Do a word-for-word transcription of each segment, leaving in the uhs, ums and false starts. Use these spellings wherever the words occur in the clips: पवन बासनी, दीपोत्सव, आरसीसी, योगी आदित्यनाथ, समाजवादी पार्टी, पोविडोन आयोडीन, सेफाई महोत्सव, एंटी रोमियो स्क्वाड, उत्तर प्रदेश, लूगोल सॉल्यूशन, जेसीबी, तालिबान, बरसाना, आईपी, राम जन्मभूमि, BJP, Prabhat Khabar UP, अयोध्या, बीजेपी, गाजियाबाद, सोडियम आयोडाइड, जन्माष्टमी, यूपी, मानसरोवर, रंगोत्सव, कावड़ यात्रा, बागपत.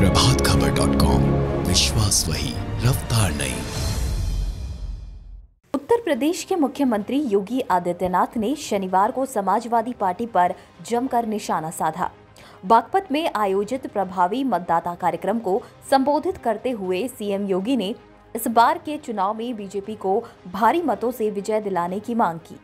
Prabhat Khabar dot com, विश्वास वही, रफ्तार नहीं। प्रदेश के मुख्यमंत्री योगी आदित्यनाथ ने शनिवार को समाजवादी पार्टी पर जमकर निशाना साधा। बागपत में आयोजित प्रभावी मतदाता कार्यक्रम को संबोधित करते हुए सीएम योगी ने इस बार के चुनाव में बीजेपी को भारी मतों से विजय दिलाने की मांग की।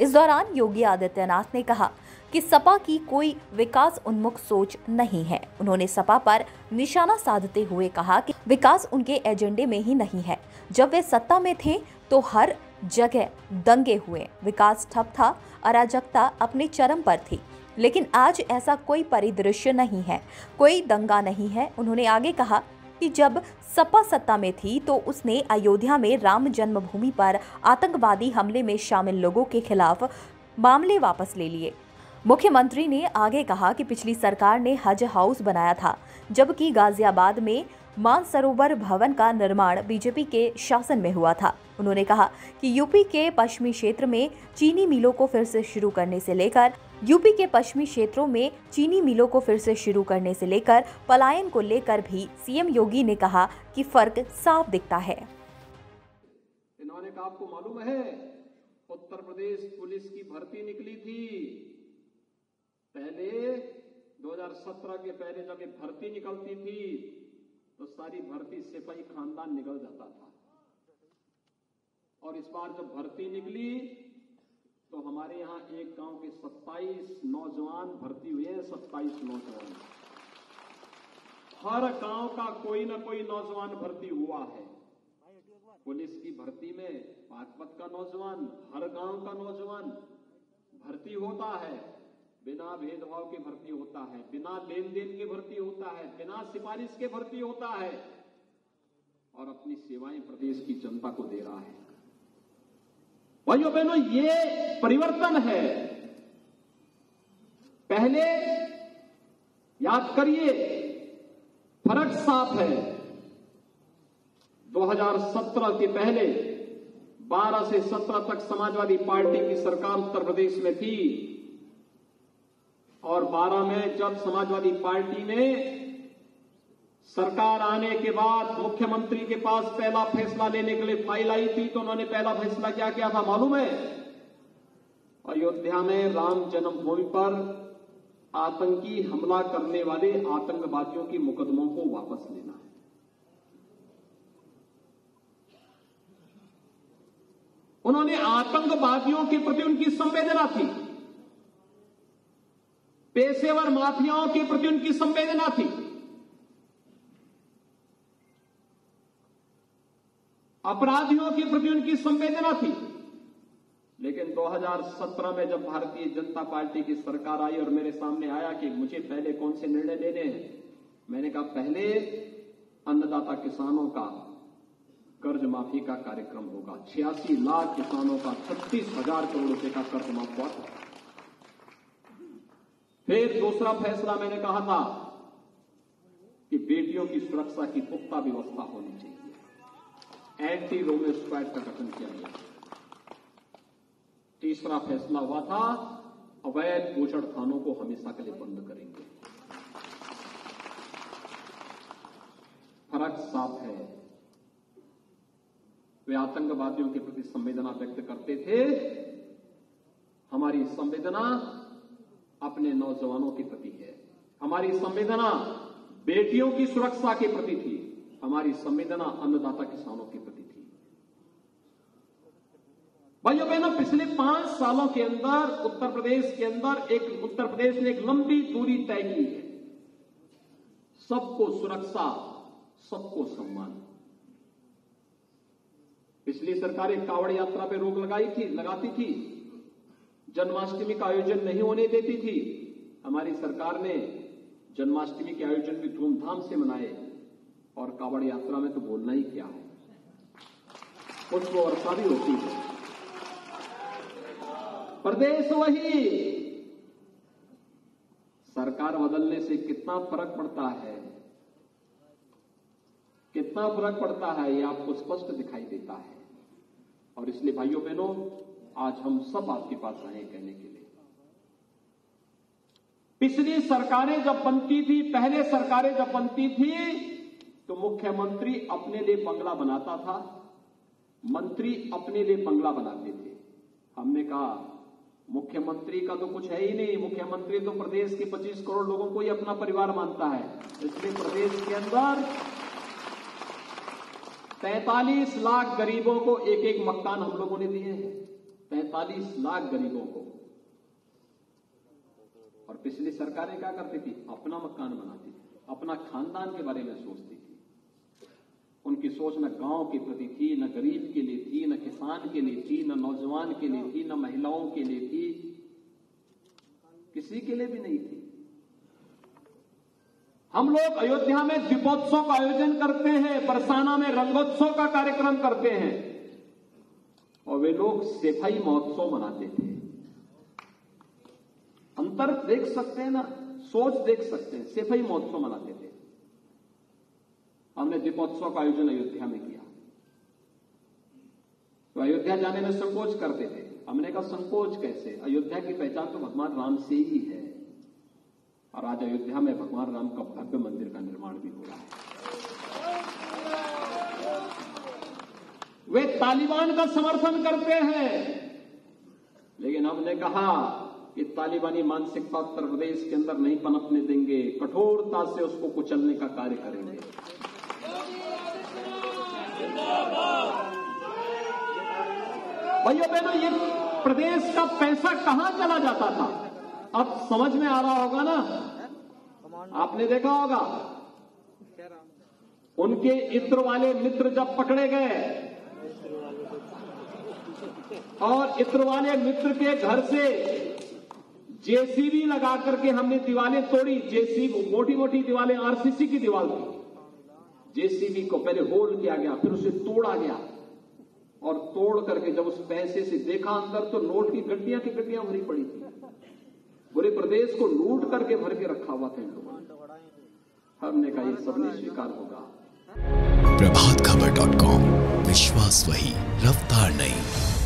इस दौरान योगी आदित्यनाथ ने कहा कि सपा की कोई विकास उन्मुख सोच नहीं है। उन्होंने सपा पर निशाना साधते हुए कहा कि विकास उनके एजेंडे में ही नहीं है। जब वे सत्ता में थे तो हर जगह दंगे हुए, विकास ठप था, अराजकता अपने चरम पर थी, लेकिन आज ऐसा कोई परिदृश्य नहीं है, कोई दंगा नहीं है। उन्होंने आगे कहा कि जब सपा सत्ता में थी तो उसने अयोध्या में राम जन्मभूमि पर आतंकवादी हमले में शामिल लोगों के खिलाफ मामले वापस ले लिए। मुख्यमंत्री ने आगे कहा कि पिछली सरकार ने हज हाउस बनाया था, जबकि गाजियाबाद में मानसरोवर भवन का निर्माण बीजेपी के शासन में हुआ था। उन्होंने कहा कि यूपी के पश्चिमी क्षेत्र में चीनी मिलों को फिर से शुरू करने से लेकर यूपी के पश्चिमी क्षेत्रों में चीनी मिलों को फिर से शुरू करने से लेकर पलायन को लेकर भी सीएम योगी ने कहा कि फर्क साफ दिखता है। इन्होंने कहा, आपको मालूम है, उत्तर प्रदेश पुलिस की भर्ती निकली थी। पहले दो हज़ार सत्रह के पहले जब ये भर्ती निकलती थी तो सारी भर्ती सेफाई खानदान निकल जाता था, और इस बार जब भर्ती निकली तो हमारे यहाँ एक गांव के सत्ताईस नौजवान भर्ती हुए हैं। सत्ताईस नौजवान, हर गांव का कोई ना कोई नौजवान भर्ती हुआ है। पुलिस की भर्ती में बागपत का नौजवान, हर गांव का नौजवान भर्ती होता है। बिना भेदभाव के भर्ती होता है, बिना लेन देन के भर्ती होता है, बिना सिफारिश के भर्ती होता है, और अपनी सेवाएं प्रदेश की जनता को दे रहा है। भाइयों बहनों, ये परिवर्तन है। पहले याद करिए, फर्क साफ है। दो हज़ार सत्रह के पहले बारह से सत्रह तक समाजवादी पार्टी की सरकार उत्तर प्रदेश में थी, और बारह में जब समाजवादी पार्टी ने सरकार आने के बाद मुख्यमंत्री के पास पहला फैसला लेने के लिए फाइल आई थी, तो उन्होंने पहला फैसला क्या किया था मालूम है? अयोध्या में राम जन्मभूमि पर आतंकी हमला करने वाले आतंकवादियों के मुकदमों को वापस लेना है। उन्होंने आतंकवादियों के प्रति उनकी संवेदना थी, पेशेवर माफियाओं के प्रति उनकी संवेदना थी। अपराधियों के प्रति उनकी संवेदना थी। लेकिन दो हज़ार सत्रह में जब भारतीय जनता पार्टी की सरकार आई और मेरे सामने आया कि मुझे पहले कौन से निर्णय लेने हैं, मैंने कहा पहले अन्नदाता किसानों का कर्ज माफी का कार्यक्रम होगा। छियासी लाख किसानों का छत्तीस हजार करोड़ रुपए का कर्ज माफ हुआ था। फिर दूसरा फैसला मैंने कहा था कि बेटियों की सुरक्षा की पुख्ता व्यवस्था होनी चाहिए, एंटी रोमियो स्क्वाड का गठन किया गया। तीसरा फैसला हुआ था, अवैध पोषण थानों को हमेशा के लिए बंद करेंगे। फर्क साफ है। वे आतंकवादियों के प्रति संवेदना व्यक्त करते थे, हमारी संवेदना अपने नौजवानों के प्रति है, हमारी संवेदना बेटियों की सुरक्षा के प्रति थी, हमारी संवेदना अन्नदाता किसानों के प्रति थी। भाइयों बहनों, पिछले पांच सालों के अंदर उत्तर प्रदेश के अंदर एक उत्तर प्रदेश ने एक लंबी दूरी तय की है। सबको सुरक्षा, सबको सम्मान। पिछली सरकारें कावड़ यात्रा पे रोक लगाई थी लगाती थी जन्माष्टमी का आयोजन नहीं होने देती थी। हमारी सरकार ने जन्माष्टमी के आयोजन भी धूमधाम से मनाए, और कावड़ यात्रा में तो बोलना ही क्या है, कुछ वर्षा भी होती है। प्रदेश वही। सरकार बदलने से कितना फर्क पड़ता है, कितना फर्क पड़ता है, ये आपको स्पष्ट दिखाई देता है। और इसलिए भाइयों बहनों, आज हम सब आपके पास आए कहने के लिए पिछली सरकारें जब बनती थी, पहले सरकारें जब बनती थी तो मुख्यमंत्री अपने लिए बंगला बनाता था, मंत्री अपने लिए बंगला बनाते थे। हमने कहा मुख्यमंत्री का तो कुछ है ही नहीं, मुख्यमंत्री तो प्रदेश के पच्चीस करोड़ लोगों को ही अपना परिवार मानता है। इसलिए प्रदेश के अंदर पैंतालीस लाख गरीबों को एक एक मकान हम लोगों ने दिए हैं, पैंतालीस लाख गरीबों को। और पिछली सरकारें क्या करती थी, अपना मकान बनाती थी, अपना खानदान के बारे में सोचती थी। उनकी सोच न गांव के प्रति थी, न गरीब के लिए थी, न किसान के लिए थी, न नौजवान के लिए थी, न महिलाओं के लिए थी, किसी के लिए भी नहीं थी। हम लोग अयोध्या में दीपोत्सव का आयोजन करते हैं, बरसाना में रंगोत्सव का कार्यक्रम करते हैं, और वे लोग सेफाई महोत्सव मनाते थे। अंतर देख सकते हैं ना, सोच देख सकते हैं। सेफाई महोत्सव मनाते थे, हमने दीपोत्सव का आयोजन अयोध्या में किया। तो अयोध्या जाने में संकोच करते थे, हमने कहा संकोच कैसे, अयोध्या की पहचान तो भगवान राम से ही है। और आज अयोध्या में भगवान राम का भव्य मंदिर का निर्माण भी हो रहा है। वे तालिबान का समर्थन करते हैं, लेकिन हमने कहा कि तालिबानी मानसिकता उत्तर प्रदेश के अंदर नहीं पनपने देंगे, कठोरता से उसको कुचलने का कार्य करेंगे। भाइयों बहनों, ये प्रदेश का पैसा कहां चला जाता था अब समझ में आ रहा होगा ना। आपने देखा होगा उनके इत्र वाले मित्र जब पकड़े गए और इत्र वाले मित्र के घर से जेसीबी लगा करके हमने दीवारें तोड़ी। जेसीबी मोटी मोटी दीवारें, आरसीसी की दीवार थी। जेसीबी को पहले होल किया गया, फिर उसे तोड़ा गया, और तोड़ करके जब उस पैसे से देखा अंदर तो नोट की गड्डियां की गड्डियां भरी पड़ी थी। पूरे प्रदेश को लूट करके भर के रखा हुआ था इन लोगों ने। हमने कहा ये सब नहीं स्वीकार होगा। प्रभात खबर डॉट कॉम, विश्वास वही, रफ्तार नहीं।